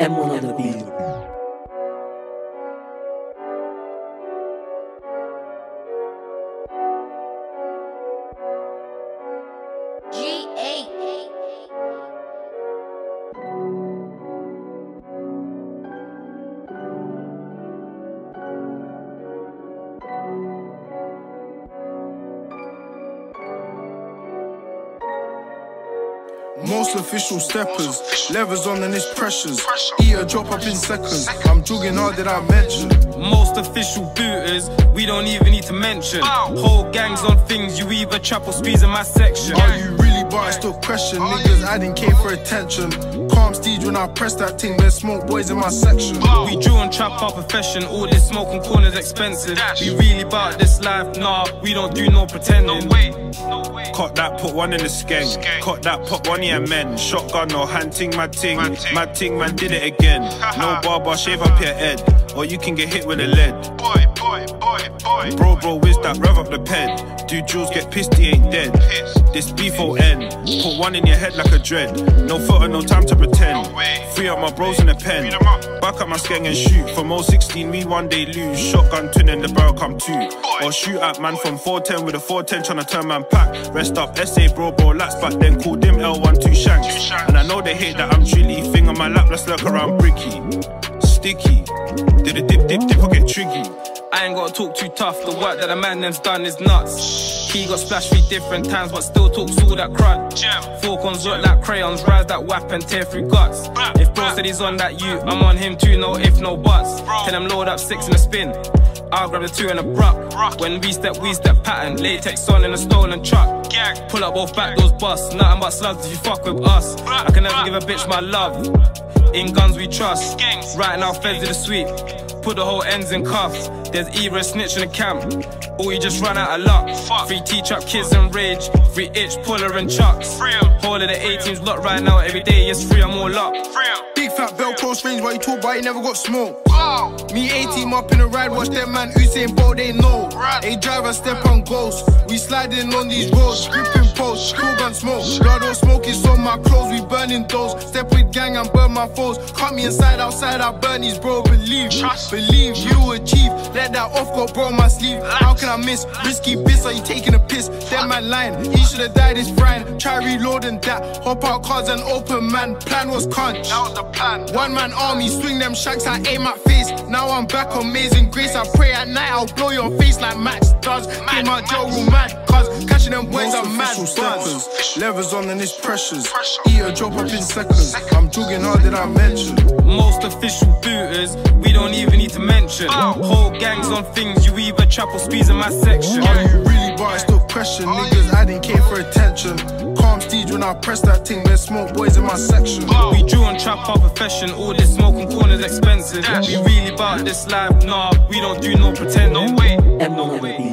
M1 on the beat. Most official steppers, levers on and it's pressures. Eat a drop up in seconds, I'm jogging hard that I mentioned. Most official booters, we don't even need to mention. Whole gangs on things, you either trap or squeeze in my section. Are you really but I still question? Niggas adding K for attention. Calm steed when I press that thing, there's smoke boys in my section. We drew and trap our profession, all this smoke and corners expensive. We really bout this life, nah, we don't do no pretending. Cut that, put one in the skeng. Cut that, put one here, men. Shotgun or hand ting, my ting. My ting, man did it again. No barber, shave up your head, or you can get hit with a lead. Boy, boy, boy, boy. Bro, bro, whiz that, rev up the pen. Do jewels get pissed, he ain't dead. This beef will end. Put one in your head like a dread. No photo, no time to pretend. Free up my bros in the pen. Back at my skeng and shoot. From 016, we one day lose. Shotgun twin and the barrel come two. Or shoot at man from 410 with a 410 tryna turn man pack. Rest up, SA bro, bro, lax. Back then called him L12 Shanks. And I know they hate that I'm chilly. Thing on my lap, let's lurk around bricky. Sticky. Did a dip, dip, dip, I'll get triggy. I ain't gotta talk too tough, the work that a man them's done is nuts. He got splashed 3 different times, but still talks all that crud. Falcons look like crayons, rise that whap and tear through guts. If bro said he's on that you, I'm on him too, no if, no buts. Tell him load up 6 in a spin, I'll grab the 2 and a bruck. When we step pattern, latex on in a stolen truck. Pull up both back doors, bust, nothing but slugs if you fuck with us. I can never give a bitch my love, in guns we trust. Right now feds in the sweep, put the whole ends in cuffs. There's either a snitch in the camp, or you just run out of luck. Free T-trap kids and rage, free itch, puller and chucks. Whole of the A-team's locked right now, every day it's free, I'm all up. Big fat bell, close range, why you talk about he never got smoked? Me A-team up in the ride, watch them man Usain Bolt, they know. They drive and step on goals, we sliding on these roads. Gripping posts, school gun smoke, blood or smoke is on my clothes. We burning those, step with gang and burn my foes. Cut me inside, outside, I burn these bro, believe. Believe you achieve, let that off go bro my sleeve. How can I miss? Risky bits, are you taking a piss? That man lying, he should've died, it's frying. Try reloading that, hop out cars and open man. Plan was crunch, that was the plan. One man army, swing them shanks, I aim at face. Now I'm back, amazing grace, I pray at night I'll blow your face like Max does. Came out jail room mad, cause catching them boys are mad. Steppers, levers on and it's pressures. Eat a drop up in seconds, I'm jogging hard that I mentioned. Most official booters, we don't even need to mention. Whole gangs on things, you either trap or squeeze in my section. Are you really but I still question? Niggas adding K for attention. Calm steed when I press that thing, there's smoke boys in my section. We drew and trap our profession, all this smoke and corners expensive. We really bout this life, nah, we don't do no pretending. No way, no way.